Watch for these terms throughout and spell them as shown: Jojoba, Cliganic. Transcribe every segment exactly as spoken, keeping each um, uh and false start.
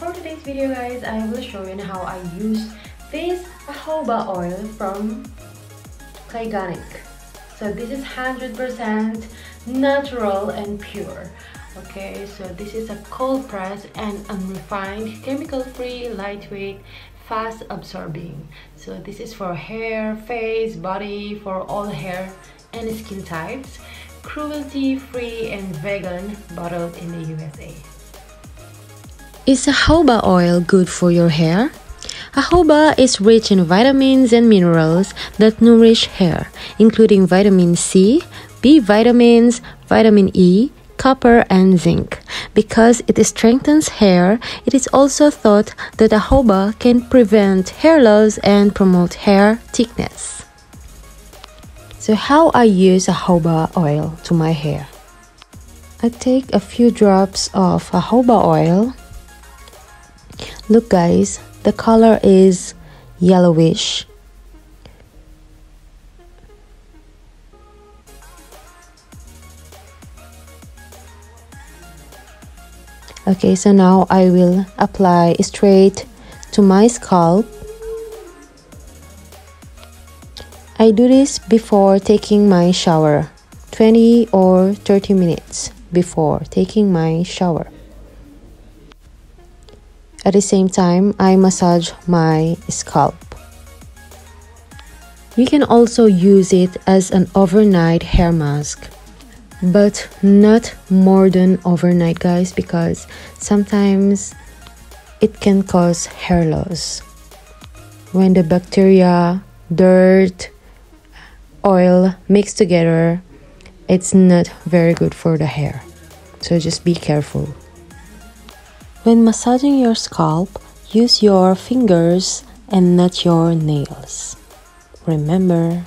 for today's video guys, I will show you how I use this jojoba oil from Cliganic. So this is one hundred percent natural and pure. Okay, so this is a cold press and unrefined, chemical free, lightweight, fast absorbing. So this is for hair, face, body, for all hair and skin types, cruelty free and vegan, bottled in the U S A. Is jojoba oil good for your hair? Jojoba is rich in vitamins and minerals that nourish hair, including vitamin C, B vitamins, vitamin E, copper and zinc. Because it strengthens hair, it is also thought that jojoba can prevent hair loss and promote hair thickness. So how I use jojoba oil to my hair. I take a few drops of jojoba oil. Look guys, the color is yellowish. Okay, so now I will apply straight to my scalp. I do this before taking my shower, twenty or thirty minutes before taking my shower. At the same time, I massage my scalp. You can also use it as an overnight hair mask, but not more than overnight guys, because sometimes it can cause hair loss when the bacteria, dirt, oil mixed together. It's not very good for the hair, so just be careful. When massaging your scalp, use your fingers and not your nails, remember.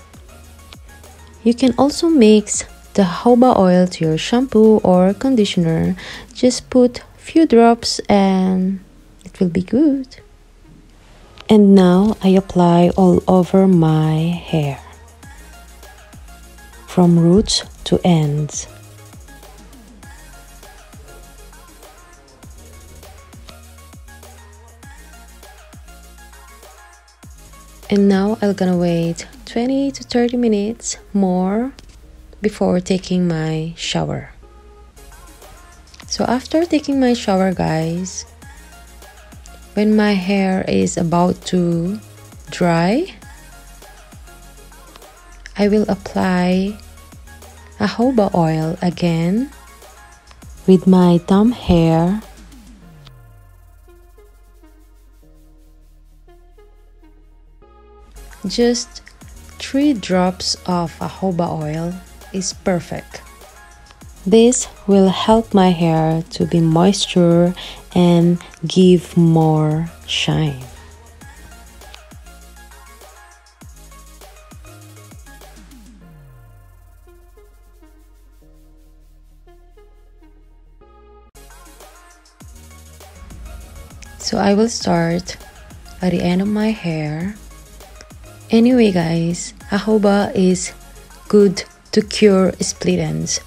You can also mix the jojoba oil to your shampoo or conditioner. Just put few drops and it will be good. And now I apply all over my hair, from roots to ends. And now I'm gonna wait twenty to thirty minutes more before taking my shower. So after taking my shower guys, when my hair is about to dry, I will apply jojoba oil again with my thumb hair. Just three drops of jojoba oil is perfect. This will help my hair to be moisture and give more shine. So I will start at the end of my hair. Anyway guys, jojoba is good to cure split ends,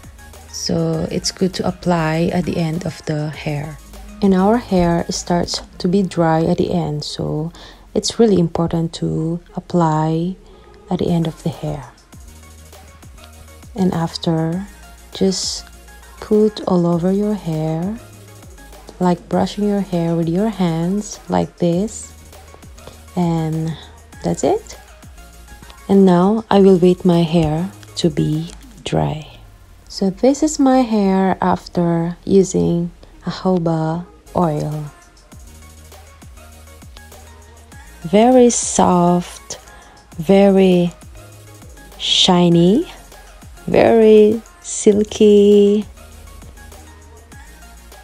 so it's good to apply at the end of the hair. And our hair starts to be dry at the end, so it's really important to apply at the end of the hair. And after, just put all over your hair, like brushing your hair with your hands like this. And that's it. And now I will wait my hair to be dry. So this is my hair after using jojoba oil. Very soft, very shiny, very silky.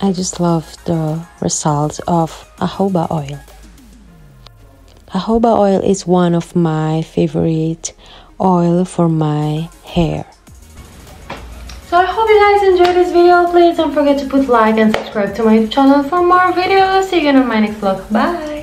I just love the results of jojoba oil. Jojoba oil is one of my favorite oil for my hair. So I hope you guys enjoyed this video. Please don't forget to put like and subscribe to my channel for more videos. See you again on my next vlog. Bye!